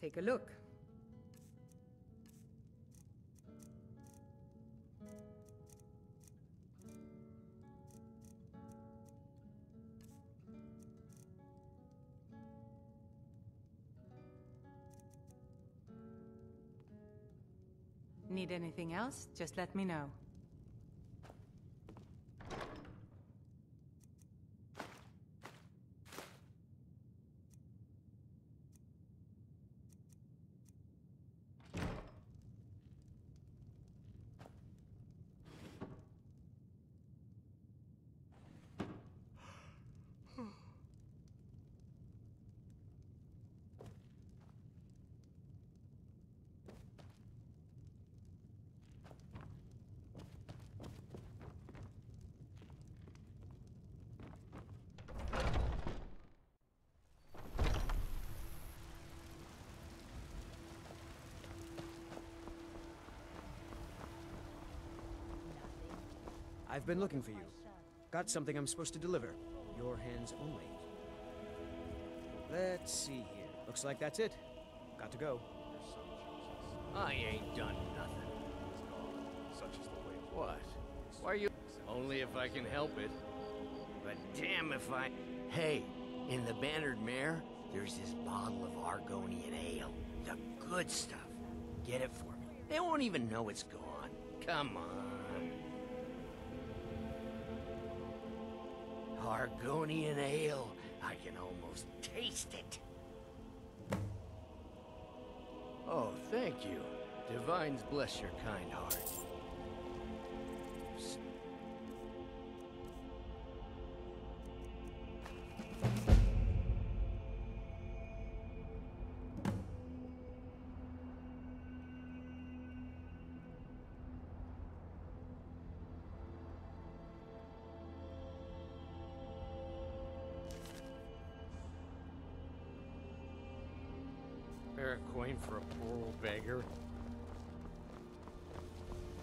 Take a look. Need anything else? Just let me know. I've been looking for you. Got something I'm supposed to deliver. Your hands only. Let's see here. Looks like that's it. Got to go. I ain't done nothing. What? Why are you? Only if I can help it. But damn if I... Hey, in the Bannered Mare, there's this bottle of Argonian ale. The good stuff. Get it for me. They won't even know it's gone. Come on. Argonian ale. I can almost taste it. Oh, thank you. Divines bless your kind heart. For a poor old beggar.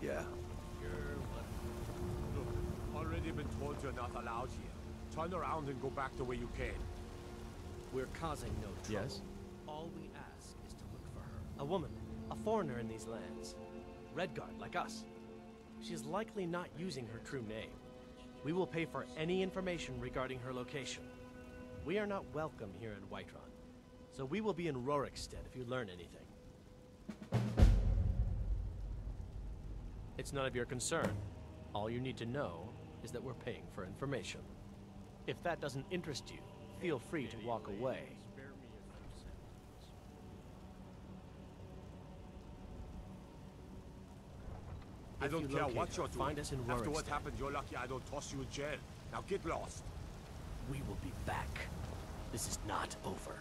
Yeah. Look, already been told you're not allowed here. Turn around and go back the way you came. We're causing no trouble. Yes? All we ask is to look for her. A woman, a foreigner in these lands. Redguard, like us. She's likely not using her true name. We will pay for any information regarding her location. We are not welcome here in Whiterun. So we will be in Rorikstead if you learn anything. It's none of your concern. All you need to know is that we're paying for information. If that doesn't interest you, feel free to walk away. I don't care what you're doing. Find us in Rorikstead. After what happened, you're lucky I don't toss you in jail. Now get lost. We will be back. This is not over.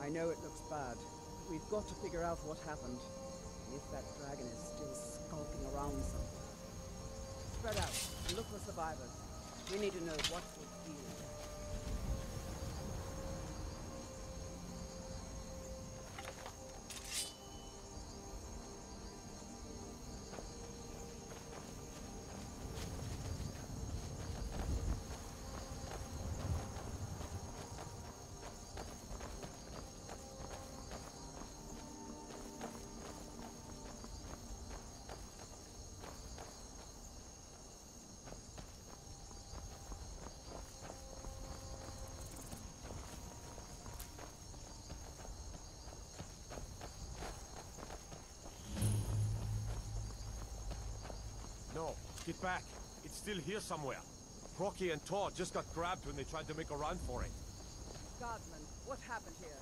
I know it looks bad, but we've got to figure out what happened, and if that dragon is still skulking around somewhere. Spread out and look for survivors. We need to know what we're dealing with. Get back. It's still here somewhere. Crocky and Tor just got grabbed when they tried to make a run for it. Guardsman, what happened here?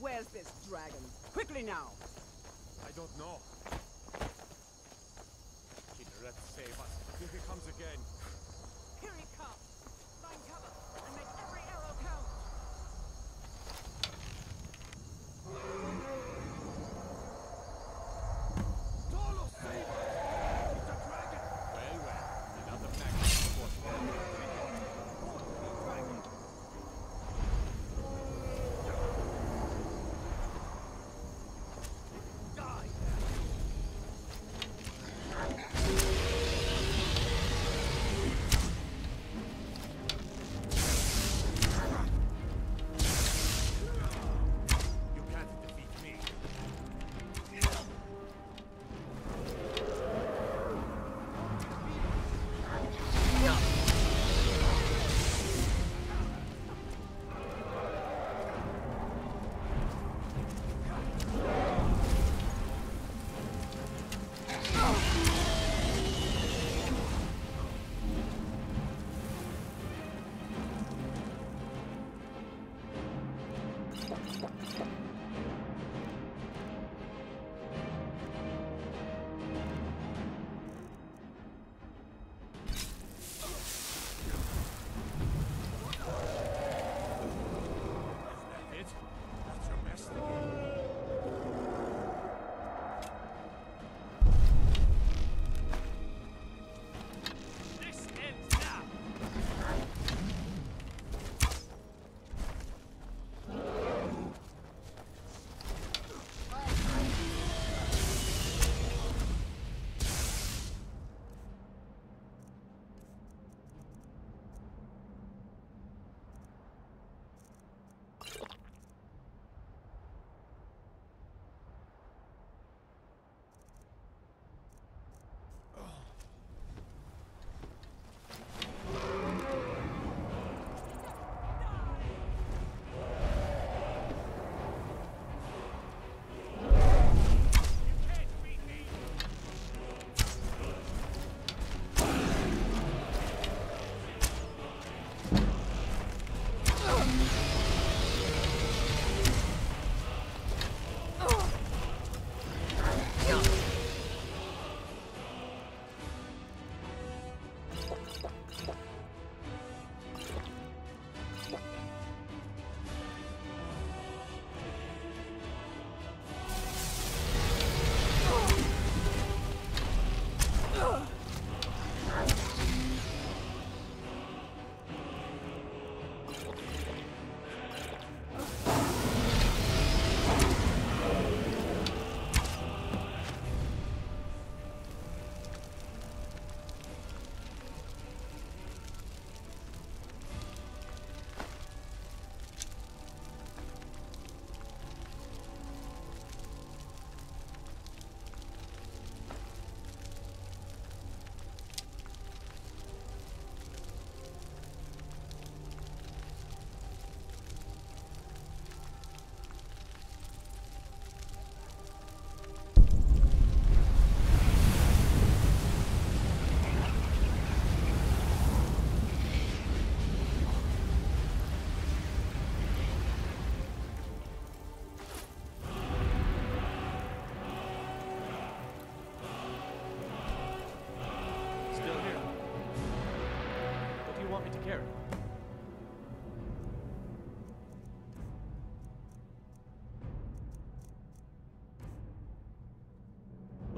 Where's this dragon? Quickly now! I don't know. Irileth, save us. Here he comes again. Here he comes. Find cover and make every arrow count. Talos, save us!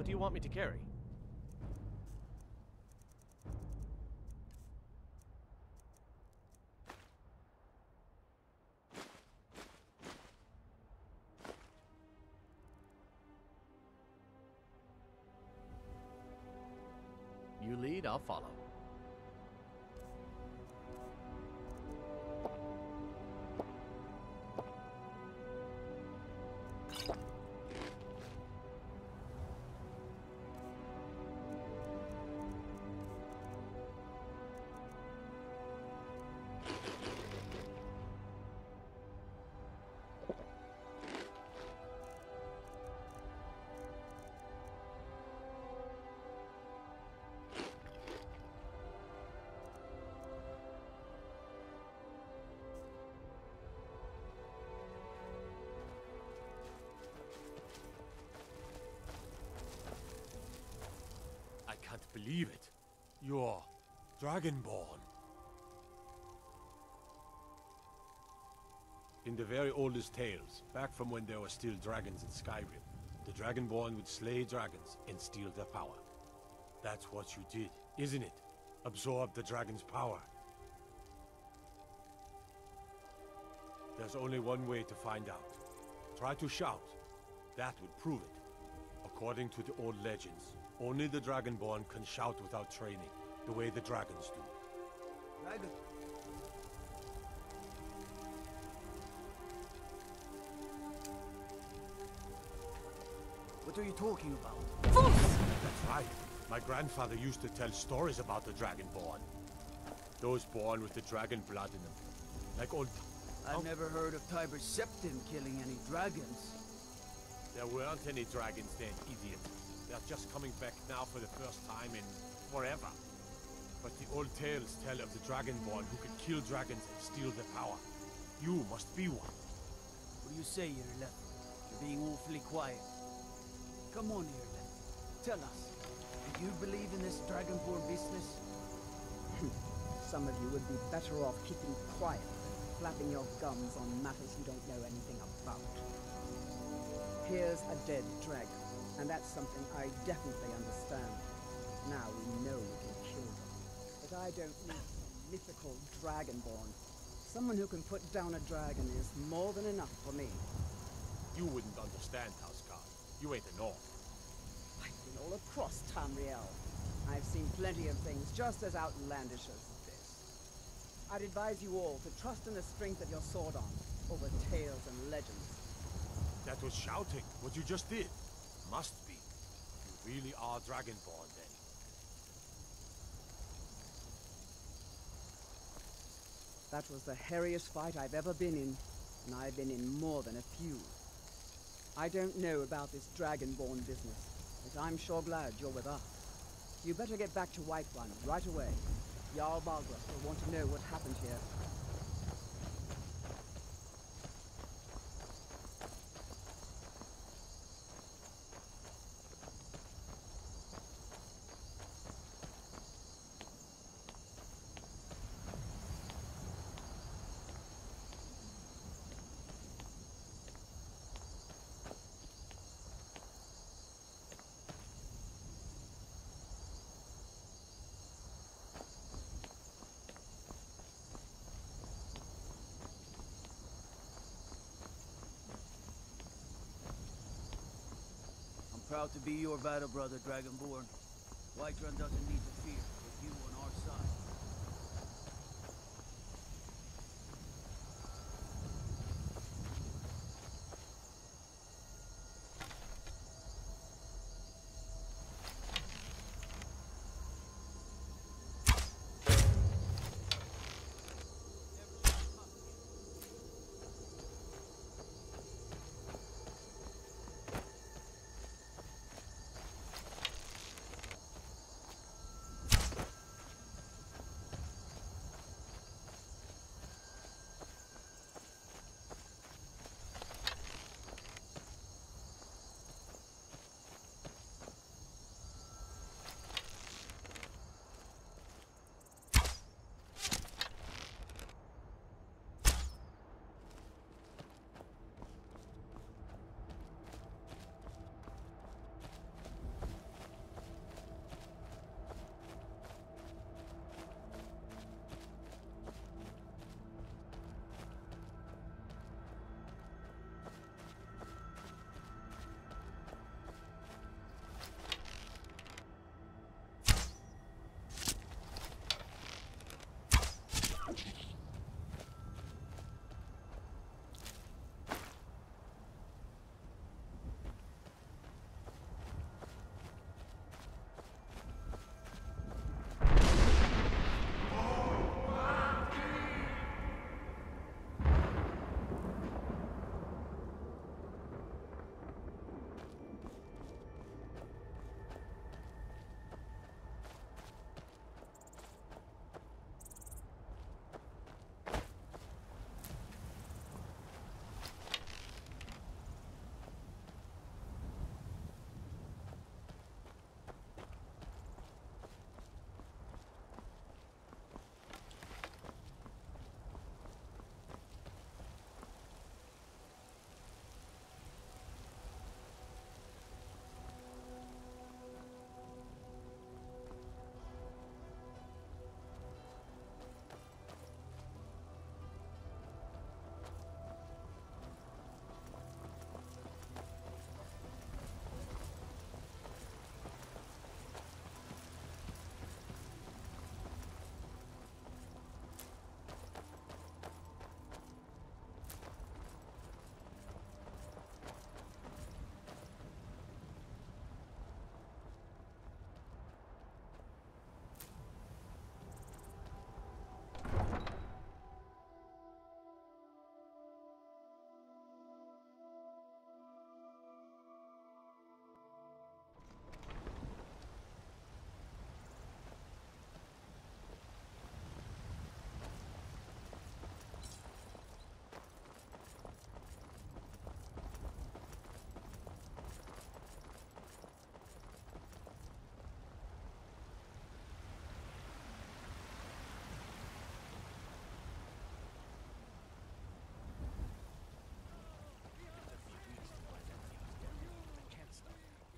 You want me to carry? You lead, I'll follow. can't believe it. You're Dragonborn. In the very oldest tales, back from when there were still dragons in Skyrim, the Dragonborn would slay dragons and steal their power. That's what you did, isn't it? Absorb the dragon's power. There's only one way to find out. Try to shout. That would prove it. According to the old legends, only the Dragonborn can shout without training, the way the dragons do. What are you talking about? Fools! That's right. My grandfather used to tell stories about the Dragonborn. Those born with the dragon blood in them. Like old... I've never heard of Tiber Septim killing any dragons. There weren't any dragons then, idiot. They're just coming back now for the first time in forever. But the old tales tell of the Dragonborn who could kill dragons and steal their power. You must be one. What do you say, Irileth? You're being awfully quiet. Come on, Irileth. Tell us, do you believe in this Dragonborn business? Some of you would be better off keeping quiet. Flapping your gums on matters you don't know anything about. Here's a dead dragon, and that's something I definitely understand. Now we know we can kill them. But I don't need a mythical Dragonborn. Someone who can put down a dragon is more than enough for me. You wouldn't understand, Hrothgar. You ain't an orc. I've been all across Tamriel. I've seen plenty of things just as outlandish as I'd advise you all to trust in the strength of your sword arm over tales and legends. That was shouting, what you just did. Must be. You really are Dragonborn, then. That was the hairiest fight I've ever been in, and I've been in more than a few. I don't know about this Dragonborn business, but I'm sure glad you're with us. You better get back to Whiterun right away. Jarl Balgruuf will want to know what happened here. Proud to be your battle brother, Dragonborn. Whiterun doesn't need to fear with you on our side.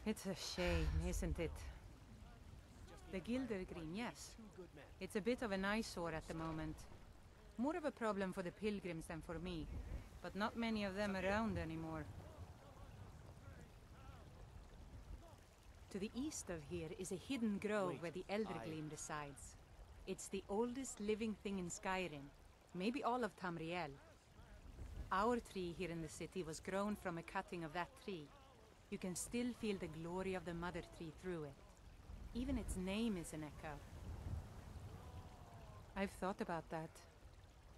It's a shame, isn't it? The Gildergreen, yes. It's a bit of an eyesore at the moment. More of a problem for the pilgrims than for me, but not many of them around anymore. To the east of here is a hidden grove where the Eldergleam resides. It's the oldest living thing in Skyrim, maybe all of Tamriel. Our tree here in the city was grown from a cutting of that tree. You can still feel the glory of the mother tree through it. Even its name is an echo. I've thought about that.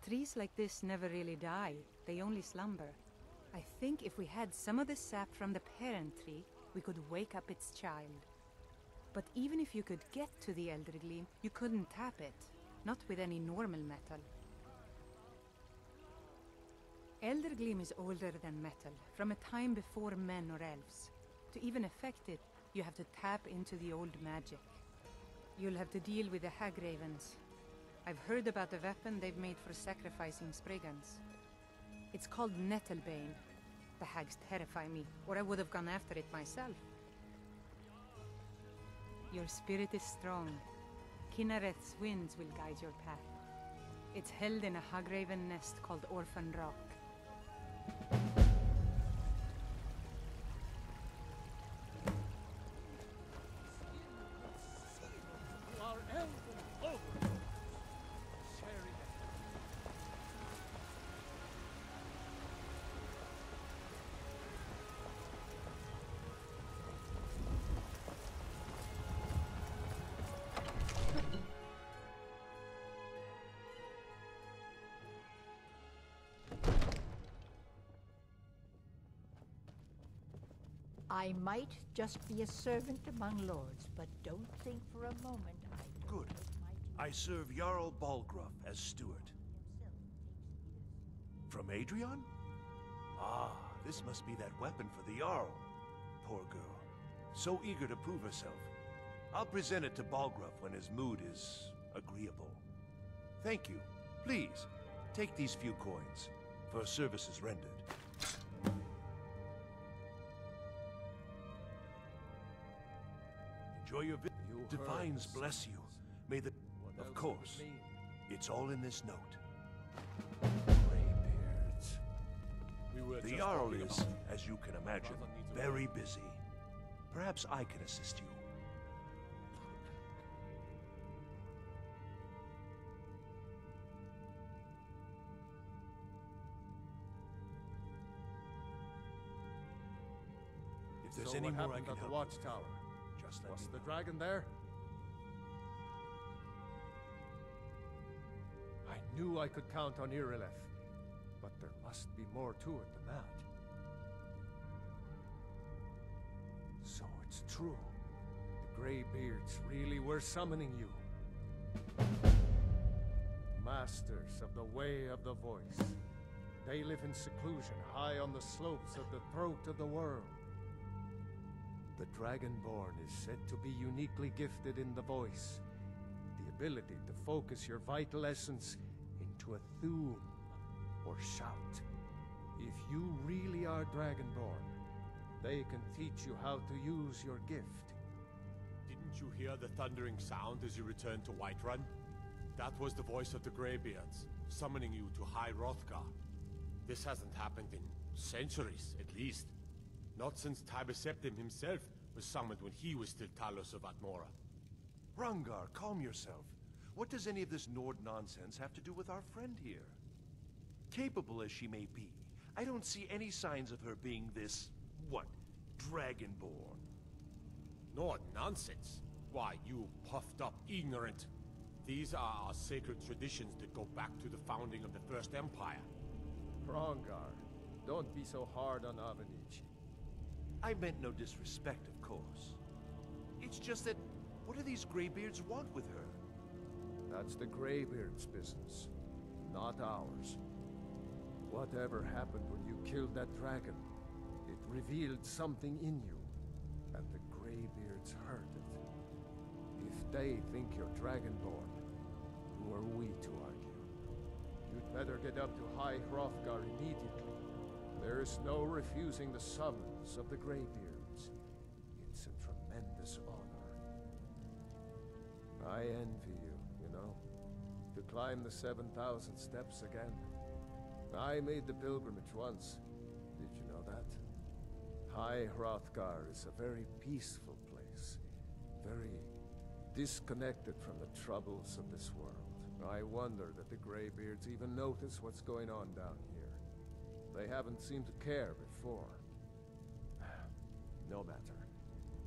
Trees like this never really die, they only slumber. I think if we had some of the sap from the parent tree, we could wake up its child. But even if you could get to the Eldergleam, you couldn't tap it. Not with any normal metal. Eldergleam is older than metal, from a time before men or elves. To even affect it, you have to tap into the old magic. You'll have to deal with the Hagravens. I've heard about the weapon they've made for sacrificing Spriggans. It's called Nettlebane. The hags terrify me, or I would have gone after it myself. Your spirit is strong. Kinareth's winds will guide your path. It's held in a Hagraven nest called Orphan Rock. I might just be a servant among lords, but don't think for a moment I... Good. I serve Jarl Balgruuf as steward. From Adrian? Ah, this must be that weapon for the Jarl. Poor girl. So eager to prove herself. I'll present it to Balgruuf when his mood is agreeable. Thank you. Please, take these few coins for services rendered. Divines bless you. May the... Of course. It's all in this note. Greybeards. The Jarl is, as you can imagine, very busy. Perhaps I can assist you. If there's any more I can help watchtower. Was the dragon there? I knew I could count on Irileth, but there must be more to it than that. So it's true. The Greybeards really were summoning you. Masters of the Way of the Voice. They live in seclusion high on the slopes of the Throat of the World. The Dragonborn is said to be uniquely gifted in the voice. The ability to focus your vital essence into a Thu'um, or shout. If you really are Dragonborn, they can teach you how to use your gift. Didn't you hear the thundering sound as you returned to Whiterun? That was the voice of the Greybeards, summoning you to High Hrothgar. This hasn't happened in centuries, at least. Not since Tiber Septim himself was summoned when he was still Talos of Atmora. Rangar, calm yourself. What does any of this Nord nonsense have to do with our friend here? Capable as she may be, I don't see any signs of her being this... what? Dragonborn. Nord nonsense? Why, you puffed up ignorant. These are our sacred traditions that go back to the founding of the First Empire. Rangar, don't be so hard on Avenir. I meant no disrespect, of course. It's just that, what do these Greybeards want with her? That's the Greybeards' business, not ours. Whatever happened when you killed that dragon, it revealed something in you, and the Greybeards heard it. If they think you're Dragonborn, who are we to argue? You'd better get up to High Hrothgar immediately. There is no refusing the summons of the Greybeards. It's I envy you, you know. To climb the 7,000 steps again. I made the pilgrimage once. Did you know that? High Hrothgar is a very peaceful place. Very disconnected from the troubles of this world. I wonder that the Greybeards even notice what's going on down here. They haven't seemed to care before. No matter.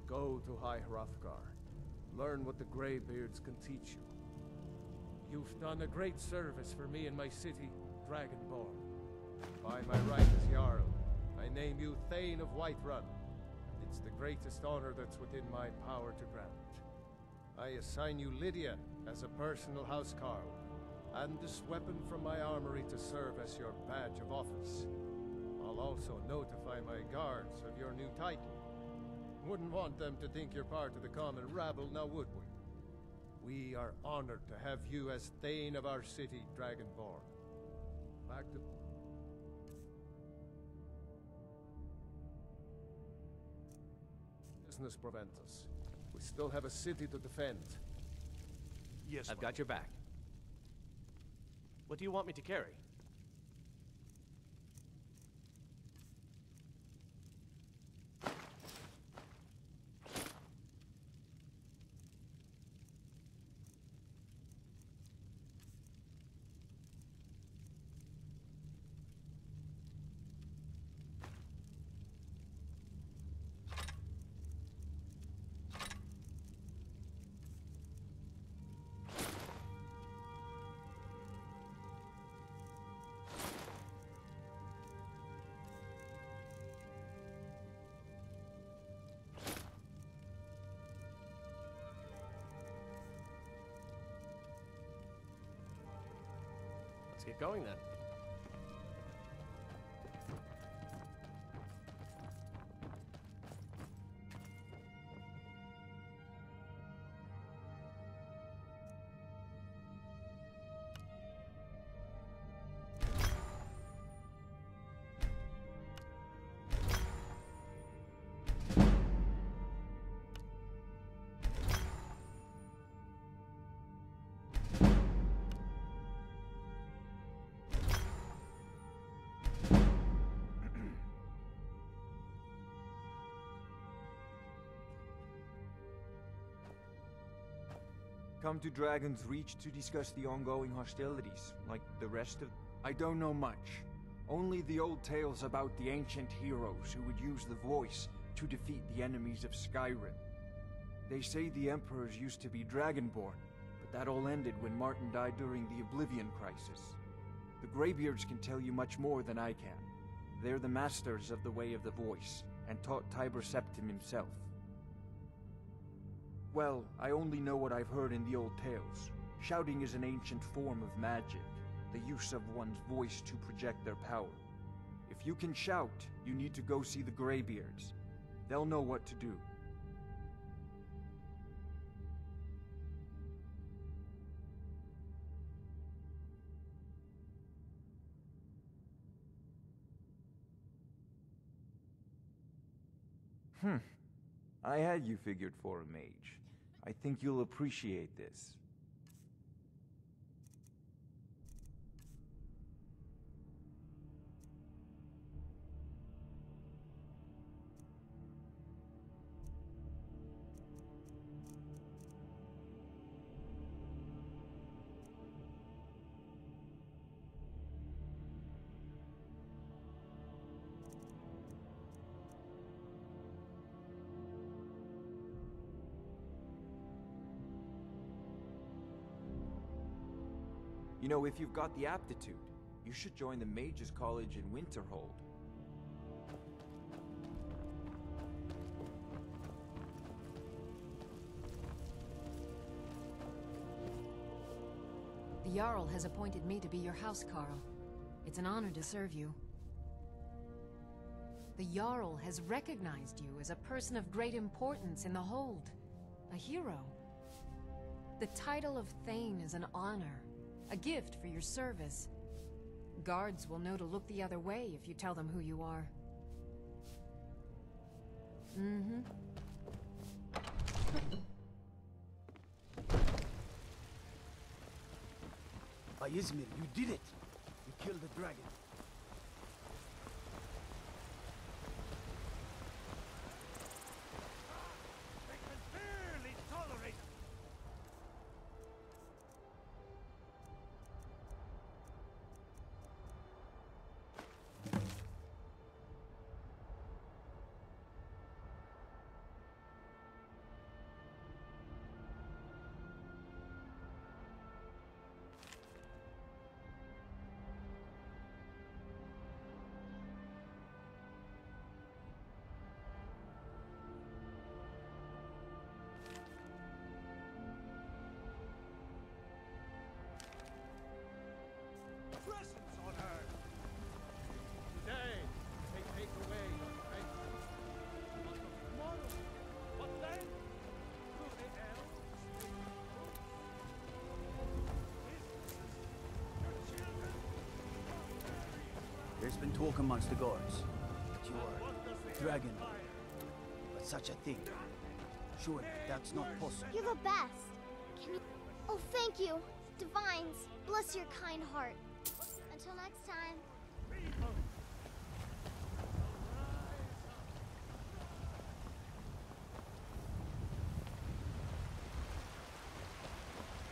Go to High Hrothgar. Learn what the Greybeards can teach you. You've done a great service for me and my city, Dragonborn. By my right as Jarl, I name you Thane of Whiterun. It's the greatest honor that's within my power to grant. I assign you Lydia as a personal housecarl, and this weapon from my armory to serve as your badge of office. I'll also notify my guards of your new title. Wouldn't want them to think you're part of the common rabble, now would we? We are honored to have you as Thane of our city, Dragonborn. Back to... Business prevents us. We still have a city to defend. Yes, I've got your back. What do you want me to carry? Get going then. Come to Dragon's Reach to discuss the ongoing hostilities, like the rest of... I don't know much. Only the old tales about the ancient heroes who would use the voice to defeat the enemies of Skyrim. They say the emperors used to be Dragonborn, but that all ended when Martin died during the Oblivion Crisis. The Greybeards can tell you much more than I can. They're the masters of the way of the voice, and taught Tiber Septim himself. Well, I only know what I've heard in the old tales. Shouting is an ancient form of magic, the use of one's voice to project their power. If you can shout, you need to go see the Greybeards. They'll know what to do. I had you figured for a mage. I think you'll appreciate this. You know, if you've got the aptitude, you should join the Mages College in Winterhold. The Jarl has appointed me to be your housecarl. It's an honor to serve you. The Jarl has recognized you as a person of great importance in the Hold, a hero. The title of Thane is an honor. A gift for your service. Guards will know to look the other way if you tell them who you are. By Izmir, you did it! You killed the dragon. Presence on earth! Today, they take away your faith. But tomorrow, what then? To the elves, your children, there's been talk amongst the gods that you are a dragon. But such a thing, surely that's not possible. You're the best. Can you... Oh, thank you. Divines, bless your kind heart. Until next time.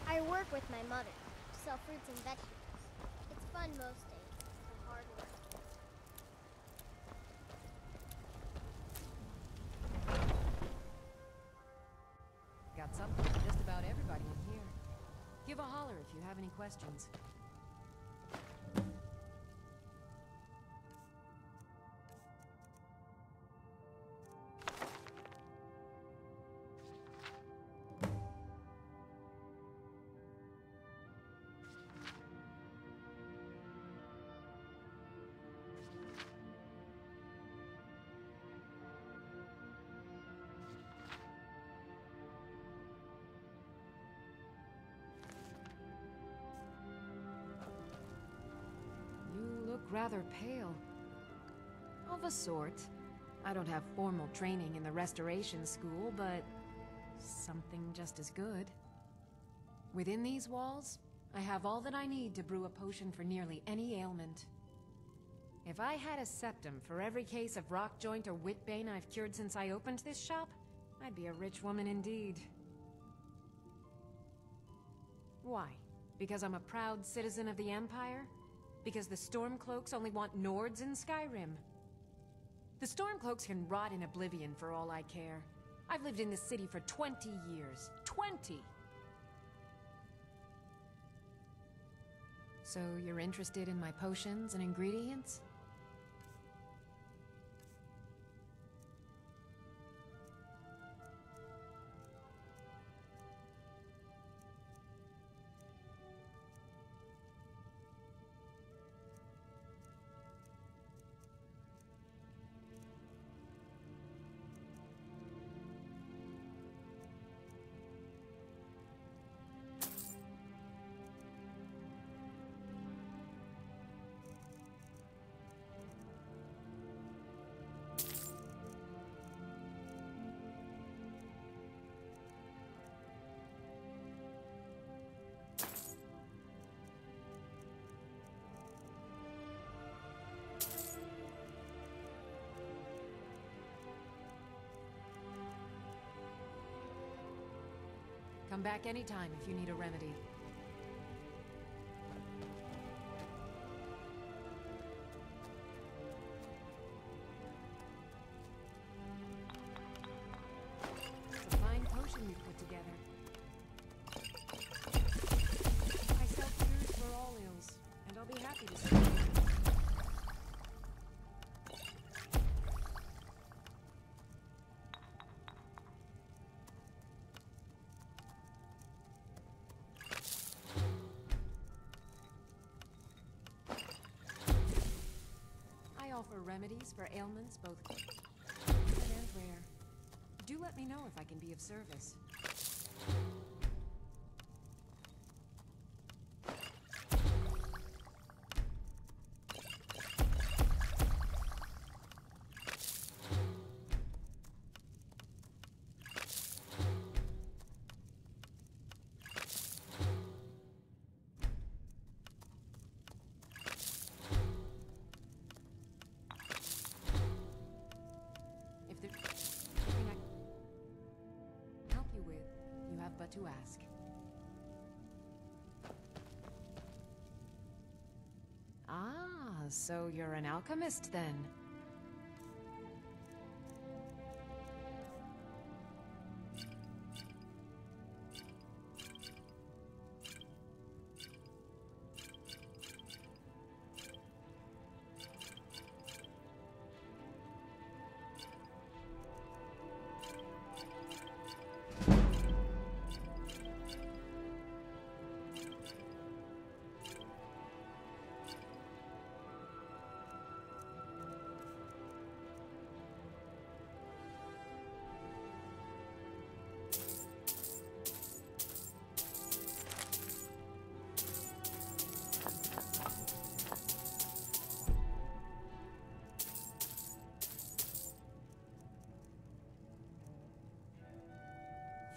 I work with my mother to sell fruits and vegetables. It's fun most days, but hard work. Got something for just about everybody in here. Give a holler if you have any questions. Rather pale. Of a sort. I don't have formal training in the restoration school, but something just as good. Within these walls, I have all that I need to brew a potion for nearly any ailment. If I had a septum for every case of rock joint or whitbane I've cured since I opened this shop, I'd be a rich woman indeed. Why? Because I'm a proud citizen of the Empire? Because the Stormcloaks only want Nords in Skyrim. The Stormcloaks can rot in oblivion for all I care. I've lived in this city for 20 years. 20! So you're interested in my potions and ingredients? Come back anytime if you need a remedy. It's a fine potion you've put together. I sell cures for all ills, and I'll be happy to see you. Remedies for ailments, both common and rare. Do let me know if I can be of service. have but to ask. Ah, so you're an alchemist then?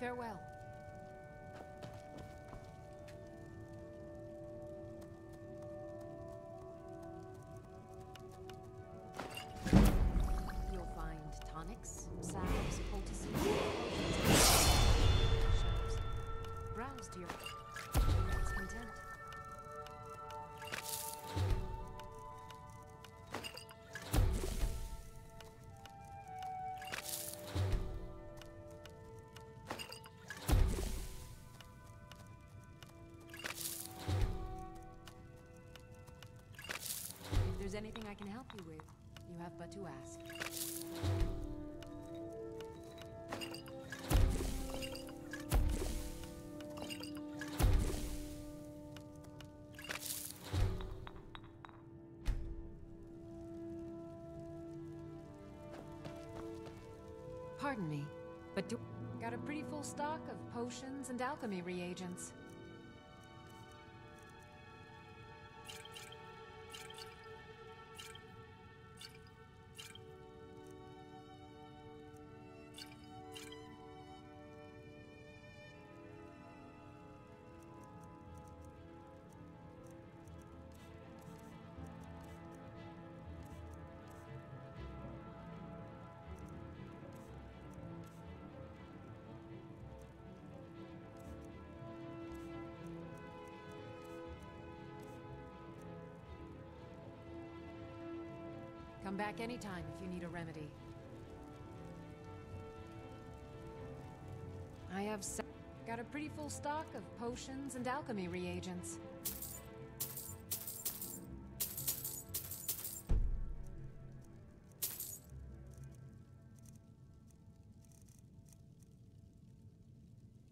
Farewell. You'll find tonics, salves, poultices, browse to your heart's content. If there's anything I can help you with, you have but to ask. Pardon me, but got a pretty full stock of potions and alchemy reagents. Come back anytime if you need a remedy. I have got a pretty full stock of potions and alchemy reagents.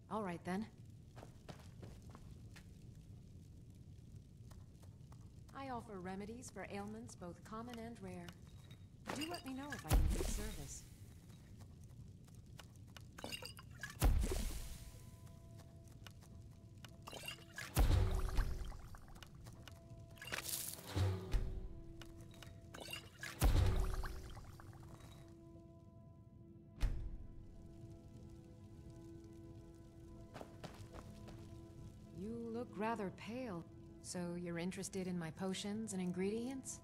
All right then. I offer remedies for ailments both common and rare. Do let me know if I can be of service. You look rather pale. So you're interested in my potions and ingredients?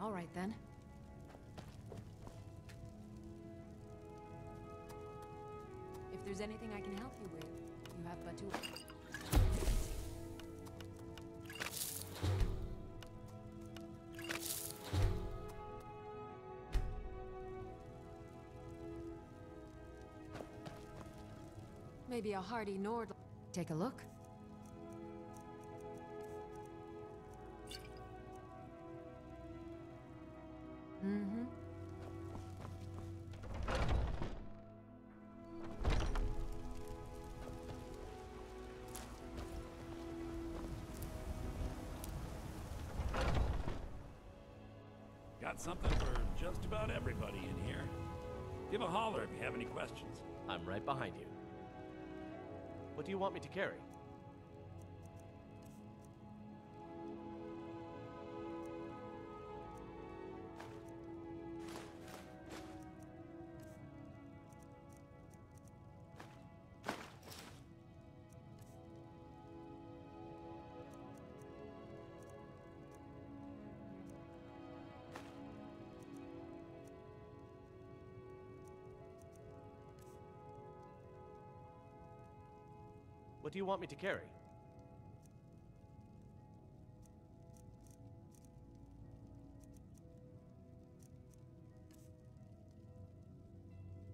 All right, then. If there's anything I can help you with, you have but to... Maybe a hardy Nord... Take a look. got something for just about everybody in here. Give a holler if you have any questions. I'm right behind you. What do you want me to carry? What do you want me to carry?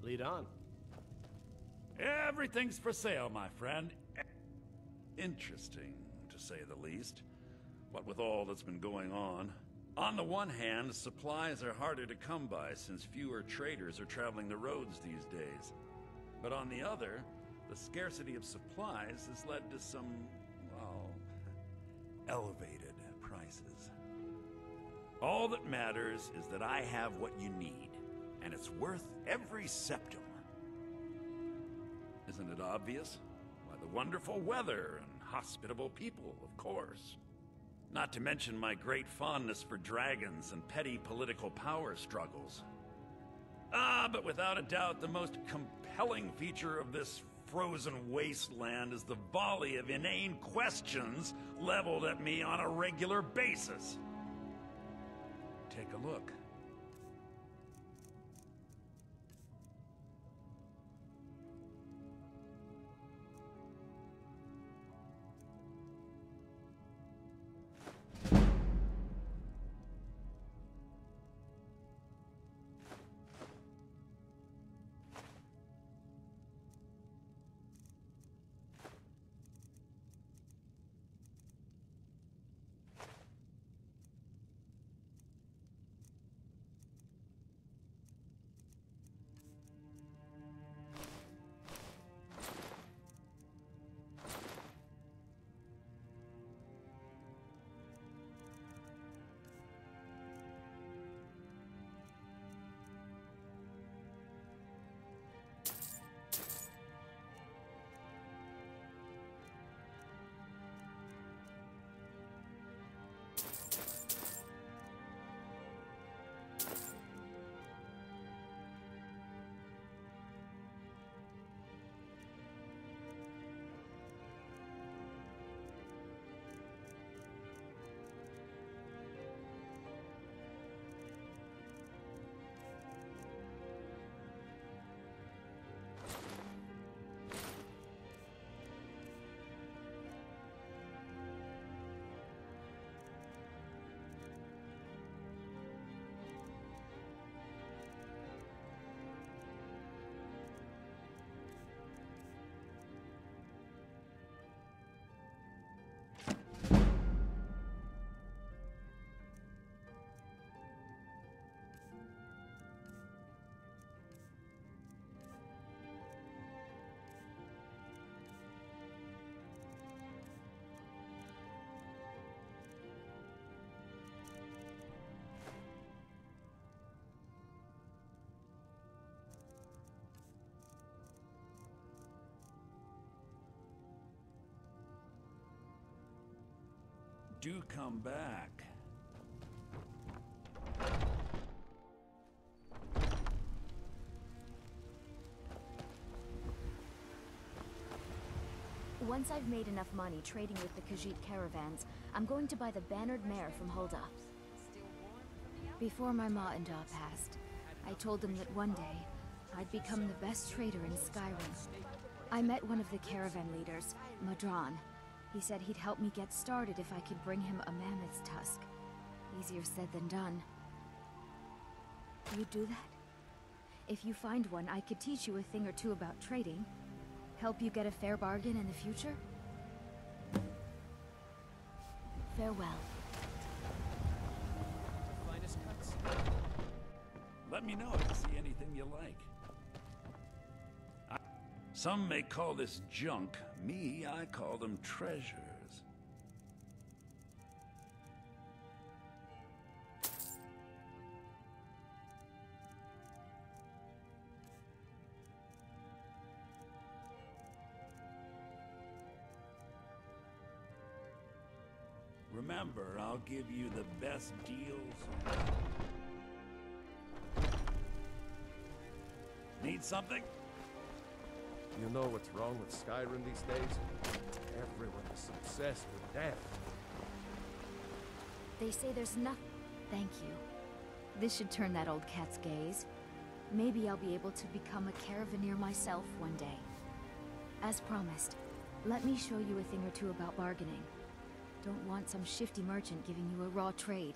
Lead on. Everything's for sale, my friend. Interesting, to say the least. But with all that's been going on the one hand, supplies are harder to come by since fewer traders are traveling the roads these days. But on the other, the scarcity of supplies has led to some, well, elevated prices. All that matters is that I have what you need, and it's worth every septim. Isn't it obvious? Why, the wonderful weather and hospitable people, of course. Not to mention my great fondness for dragons and petty political power struggles. Ah, but without a doubt, the most compelling feature of this frozen wasteland is the volley of inane questions leveled at me on a regular basis. Take a look. Do come back. Once I've made enough money trading with the Khajiit caravans, I'm going to buy the Bannered Mare from Hulda. Before my ma and da passed, I told them that one day I'd become the best trader in Skyrim. I met one of the caravan leaders, Madron. He said he'd help me get started if I could bring him a mammoth's tusk. Easier said than done. You'd do that? If you find one, I could teach you a thing or two about trading. Help you get a fair bargain in the future? Farewell. Let me know if you see anything you like. Some may call this junk. Me, I call them treasures. Remember, I'll give you the best deals. Need something? You know what's wrong with Skyrim these days? Everyone is obsessed with death. They say there's nothing. Thank you. This should turn that old cat's gaze. Maybe I'll be able to become a caravaneer myself one day. As promised, let me show you a thing or two about bargaining. Don't want some shifty merchant giving you a raw trade.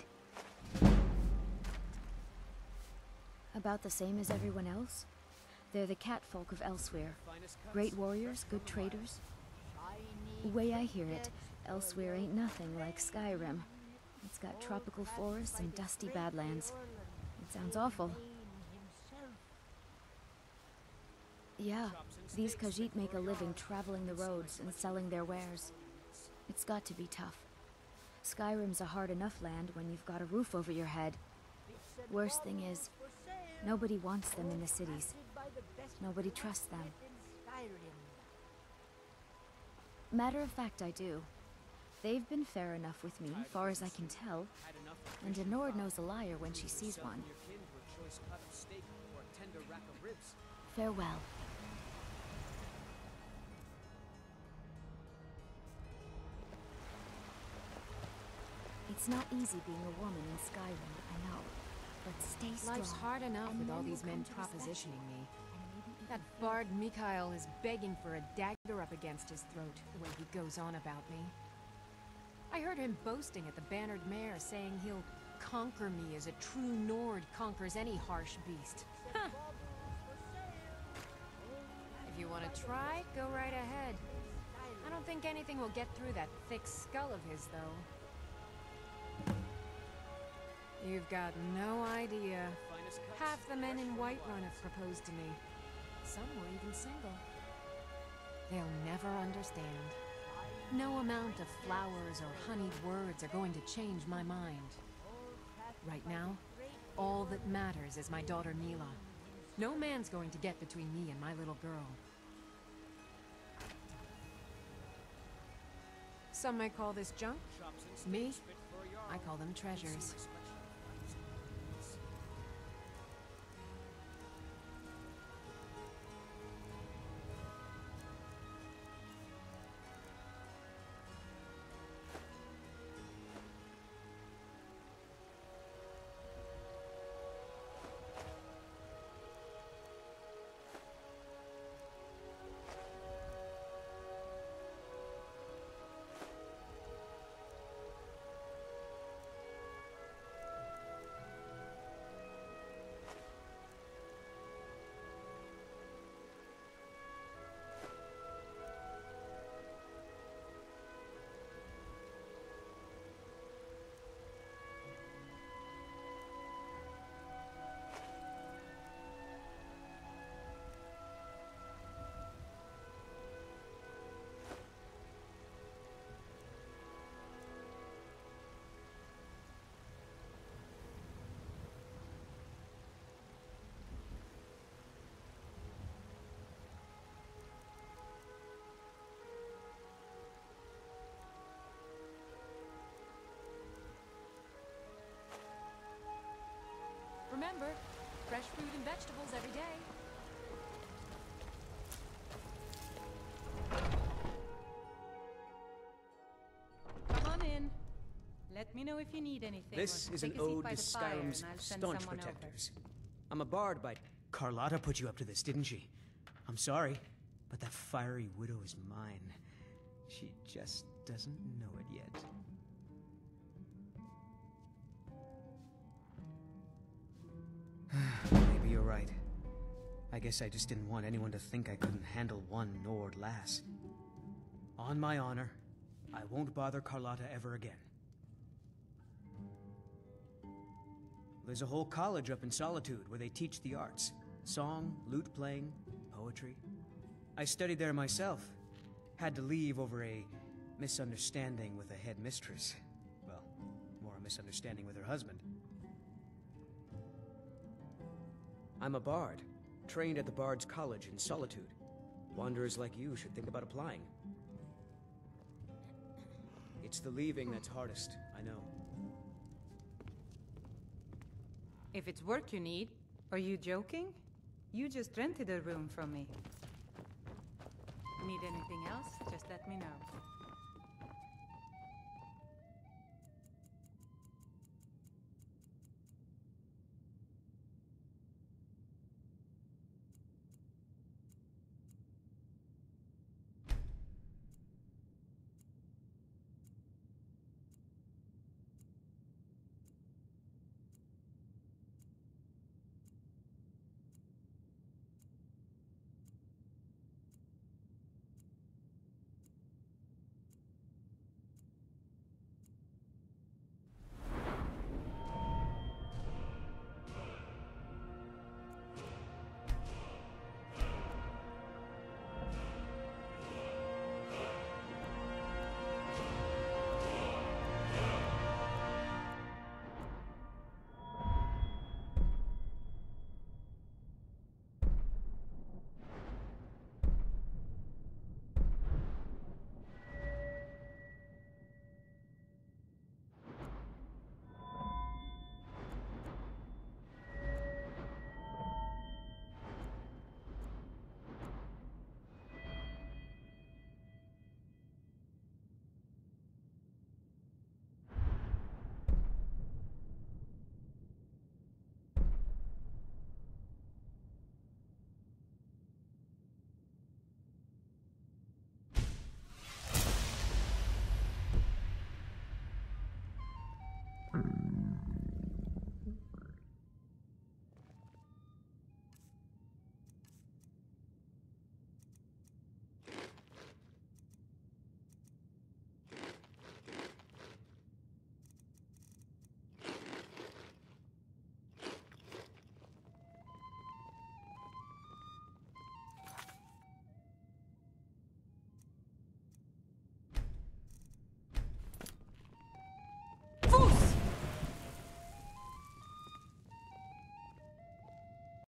About the same as everyone else? They're the catfolk of Elsweyr. Great warriors, good traders. The way I hear it, Elsweyr ain't nothing like Skyrim. It's got tropical forests and dusty badlands. It sounds awful. Yeah, these Khajiit make a living traveling the roads and selling their wares. It's got to be tough. Skyrim's a hard enough land when you've got a roof over your head. Worst thing is, nobody wants them in the cities. Nobody trusts them. Matter of fact, I do. They've been fair enough with me, far as I can tell. And Anord knows a liar when she sees one. Farewell. It's not easy being a woman in Skyrim, I know. But stay strong. Life's hard enough with all these men propositioning me. That bard Mikhail is begging for a dagger up against his throat, the way he goes on about me. I heard him boasting at the Bannered Mare, saying he'll conquer me as a true Nord conquers any harsh beast. Huh. If you want to try, go right ahead. I don't think anything will get through that thick skull of his, though. You've got no idea. Half the men in Whiterun have proposed to me. Some were even single. They'll never understand. No amount of flowers or honeyed words are going to change my mind. Right now, all that matters is my daughter Mila. No man's going to get between me and my little girl. Some may call this junk. Me? I call them treasures. Remember, fresh fruit and vegetables every day. Come on in. Let me know if you need anything. This is an ode to Skyrim's staunch protectors. I'm a bard by... Carlotta put you up to this, didn't she? I'm sorry, but that fiery widow is mine. She just doesn't know it yet. Maybe you're right. I guess I just didn't want anyone to think I couldn't handle one Nord lass. On my honor, I won't bother Carlotta ever again. There's a whole college up in Solitude where they teach the arts. Song, lute playing, poetry. I studied there myself. Had to leave over a misunderstanding with a headmistress. Well, more a misunderstanding with her husband. I'm a bard, trained at the Bard's College in Solitude. Wanderers like you should think about applying. It's the leaving that's hardest, I know. If it's work you need, are you joking? You just rented a room from me. Need anything else? Just let me know.